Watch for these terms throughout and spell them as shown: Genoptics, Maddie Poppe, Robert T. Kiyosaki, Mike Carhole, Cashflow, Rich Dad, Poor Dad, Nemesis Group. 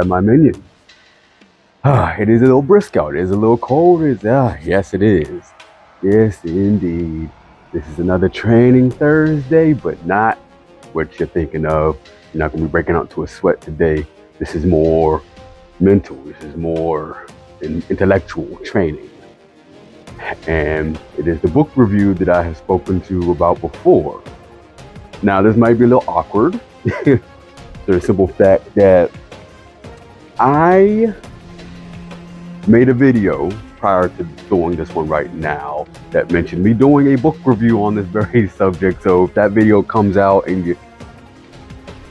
by my minion. It is a little brisk out, it is a little cold, it is, yes it is. Yes indeed. This is another training Thursday, but not what you're thinking of. You're not going to be breaking out to a sweat today. This is more mental, this is more intellectual training. And it is the book review that I have spoken to you about before. Now this might be a little awkward, for the simple fact that I made a video prior to doing this one right now that mentioned me doing a book review on this very subject. So if that video comes out and you,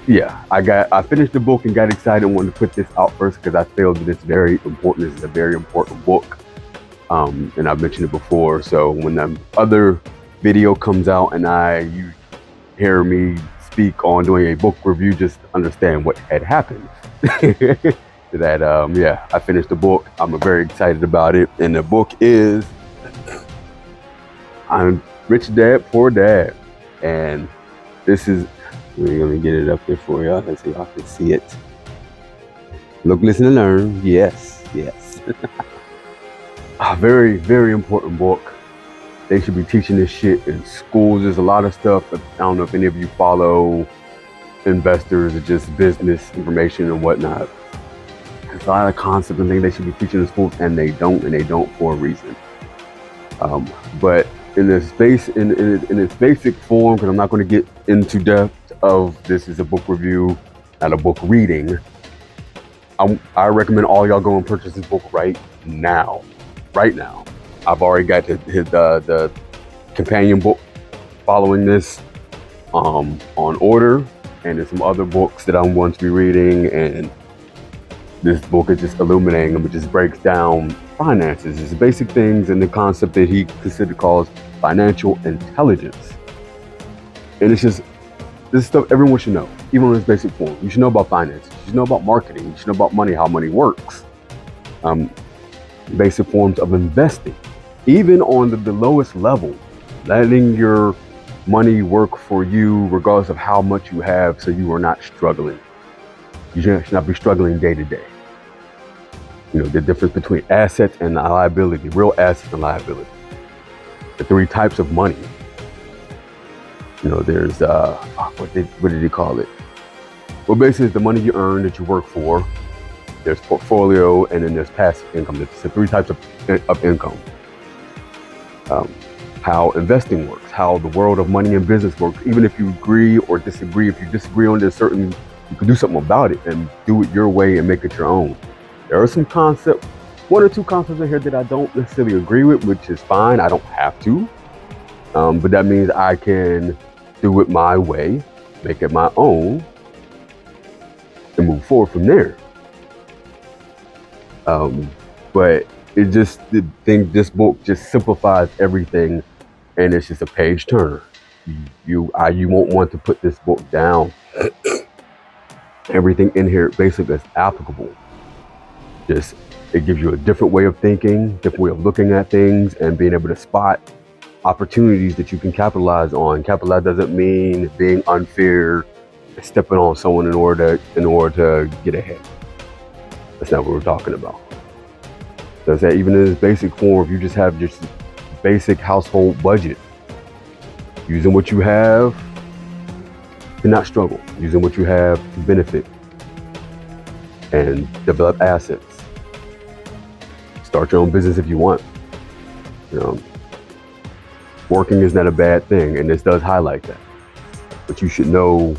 yeah, I finished the book and got excited and wanted to put this out first because I feel that it's very important. This is a very important book. And I've mentioned it before, so when the other video comes out and you hear me speak on doing a book review, just understand what had happened. That yeah, I finished the book. I'm very excited about it, and the book is Rich Dad, Poor Dad, and this is, we're gonna get it up there for y'all. Let's see if I can see it. Look, listen, and learn. Yes, yes. A very, very important book. They should be teaching this shit in schools. There's a lot of stuff. I don't know if any of you follow investors or just business information and whatnot. There's a lot of concepts and things they should be teaching in schools, and they don't for a reason. But in this space, in its basic form, because I'm not going to get into depth of this is a book review, not a book reading. I recommend all y'all go and purchase this book right now. Right now, I've already got the companion book following this on order, and there's some other books that I'm going to be reading. And this book is just illuminating them. It just breaks down finances, it's basic things, and the concept that he calls financial intelligence. And it's just this stuff everyone should know, even in its basic form. You should know about finances. You should know about marketing. You should know about money, how money works. Basic forms of investing, even on the lowest level, letting your money work for you regardless of how much you have, so you are not struggling. You should not be struggling day to day. You know, the difference between assets and liability, real assets and liability, the three types of money. You know, there's what did he call it? Well, basically it's the money you earn that you work for. There's portfolio, and then there's passive income. There's the three types of income. How investing works, how the world of money and business works. Even if you agree or disagree, if you disagree on this certain, you can do something about it and do it your way and make it your own. There are some concepts, one or two concepts in here that I don't necessarily agree with, which is fine. I don't have to, but that means I can do it my way, make it my own, and move forward from there. But it just, the thing, this book just simplifies everything, and it's just a page turner. You won't want to put this book down. Everything in here basically is applicable. Just, it gives you a different way of thinking, different way of looking at things, and being able to spot opportunities that you can capitalize on. Capitalize doesn't mean being unfair, stepping on someone in order to get ahead. That's not what we're talking about. So it's that even in this basic form, if you just have your basic household budget, using what you have to not struggle, using what you have to benefit and develop assets. Start your own business if you want. You know, working is not a bad thing, and this does highlight that. But you should know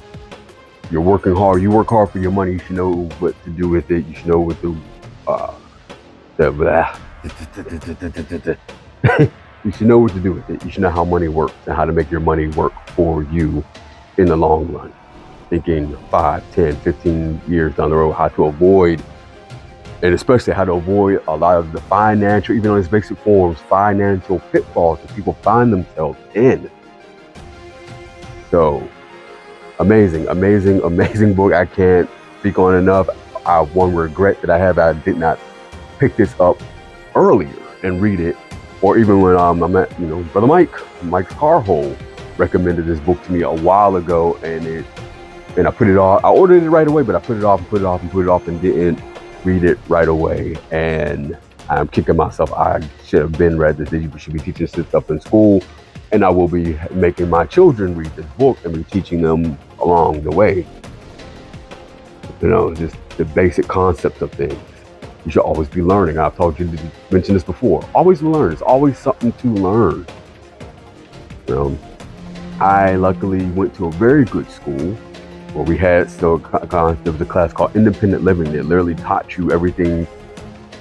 you're working hard. You work hard for your money. You should know what to do with it. You should know what to you should know what to do with it. You should know how money works and how to make your money work for you in the long run. Thinking 5, 10, 15 years down the road, how to avoid, and especially how to avoid a lot of the financial, even on its basic forms, financial pitfalls that people find themselves in. So amazing, amazing, amazing book. I can't speak on enough. One regret that I have, I did not pick this up earlier and read it, or even when I met, you know, Brother Mike Carhole recommended this book to me a while ago, and it and I put it off. I ordered it right away, but I put it off and put it off and put it off and didn't read it right away. And I'm kicking myself. I should have been read this. You should be teaching this stuff in school. And I will be making my children read this book and be teaching them along the way. You know, just the basic concepts of things. You should always be learning. I've told you to mention this before. Always learn. There's always something to learn. You know, I luckily went to a very good school where we had there was a class called Independent Living that literally taught you everything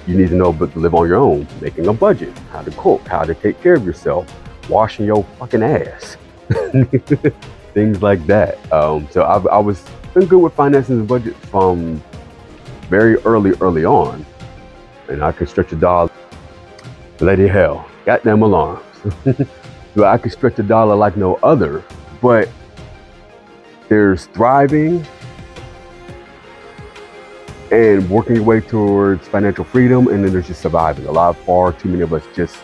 you need to know but to live on your own. Making a budget, how to cook, how to take care of yourself, washing your fucking ass, things like that. So I was been good with finances and budget from very early on, and I could stretch a dollar. Lady hell, goddamn alarms. So I could stretch a dollar like no other. But there's thriving and working your way towards financial freedom, and then there's just surviving. A lot, far too many of us just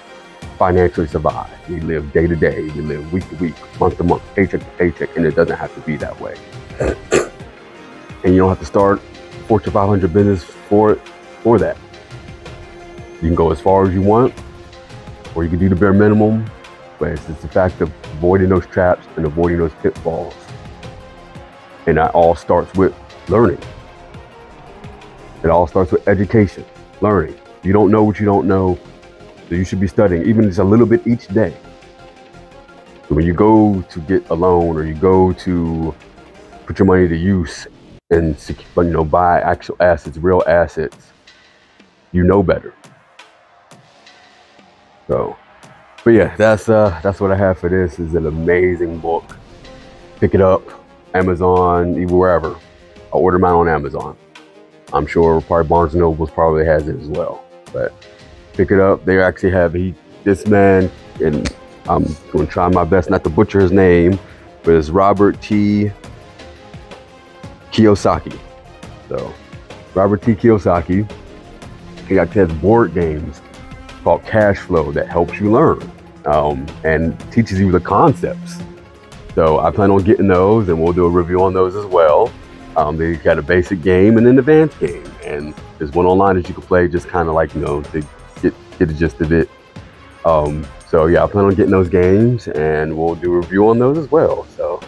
financially survive. We live day to day, we live week to week, month to month, paycheck to paycheck, and it doesn't have to be that way. And you don't have to start Fortune 500 business for that. You can go as far as you want, or you can do the bare minimum. But it's just the fact of avoiding those traps and avoiding those pitfalls. And that all starts with learning. It all starts with education, learning. You don't know what you don't know, so you should be studying, even just a little bit each day. So when you go to get a loan, or you go to put your money to use and, you know, buy actual assets, real assets, you know better. So, but yeah, that's what I have for this. It's an amazing book. Pick it up, Amazon, even wherever. I order mine on Amazon. I'm sure probably Barnes & Noble probably has it as well. But pick it up. They actually have this man, and I'm going to try my best not to butcher his name, but it's Robert T. Kiyosaki. So Robert T. Kiyosaki, he actually has board games called Cashflow that helps you learn and teaches you the concepts. So I plan on getting those, and we'll do a review on those as well. They've got a basic game and an advanced game, and there's one online that you can play just kind of like, you know, to get the gist of it. So yeah, I plan on getting those games, and we'll do a review on those as well. So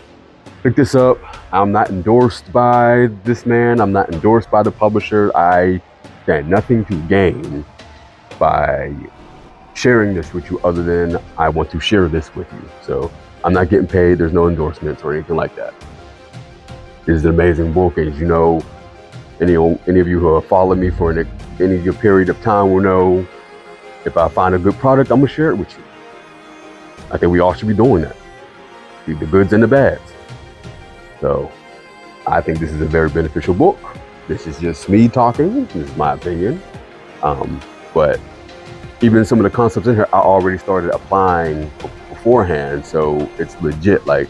pick this up. I'm not endorsed by this man. I'm not endorsed by the publisher. I stand nothing to gain by sharing this with you other than I want to share this with you. So I'm not getting paid. There's no endorsements or anything like that. It is an amazing book. As you know, any of you who have followed me for any good period of time will know if I find a good product, I'm going to share it with you. I think we all should be doing that. The goods and the bads. So I think this is a very beneficial book. This is just me talking. This is my opinion. But even some of the concepts in here, I already started applying beforehand. So it's legit. Like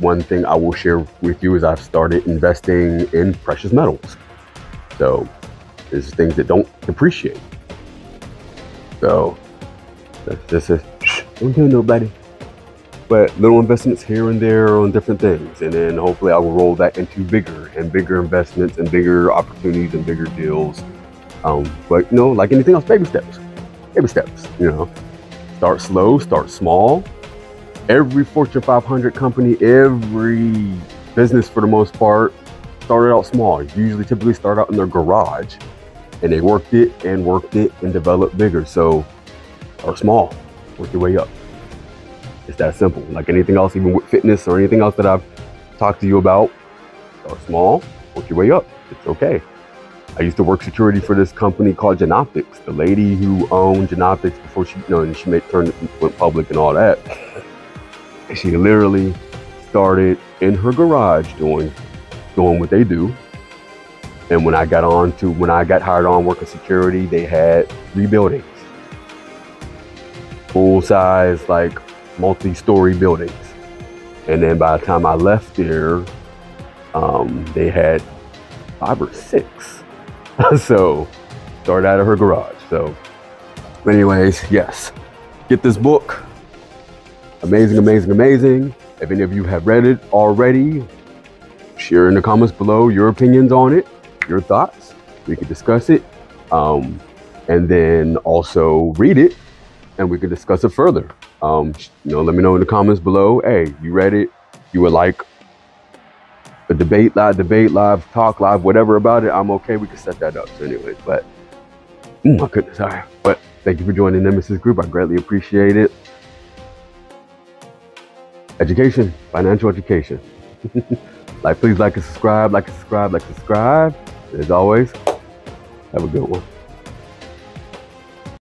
one thing I will share with you is I've started investing in precious metals. So there's things that don't depreciate. So that's just a, don't tell nobody. But little investments here and there on different things. And then hopefully I will roll that into bigger and bigger investments and bigger opportunities and bigger deals. But you know, like anything else, baby steps. Baby steps, you know. Start slow, start small. Every Fortune 500 company, every business for the most part, started out small. Usually typically start out in their garage. And they worked it and developed bigger. So, start small, work your way up. It's that simple. Like anything else, even with fitness or anything else that I've talked to you about, start small, work your way up. It's okay. I used to work security for this company called Genoptics. The lady who owned Genoptics before she, you know, and she went public and all that. She literally started in her garage doing what they do. And when I got hired on working security, they had 3 buildings, full size, like, multi-story buildings. And then by the time I left there, they had 5 or 6. So started out of her garage. So anyways, yes, get this book. Amazing. If any of you have read it already, share in the comments below your opinions on it, your thoughts. We could discuss it, and then also read it, and we could discuss it further. Let me know in the comments below. Hey, you read it? You would like a debate live, talk live, whatever about it. I'm okay. We can set that up. So anyway, but my goodness, all right. But thank you for joining the Nemesis Group. I greatly appreciate it. Education, financial education. Please like and subscribe. And as always, have a good one.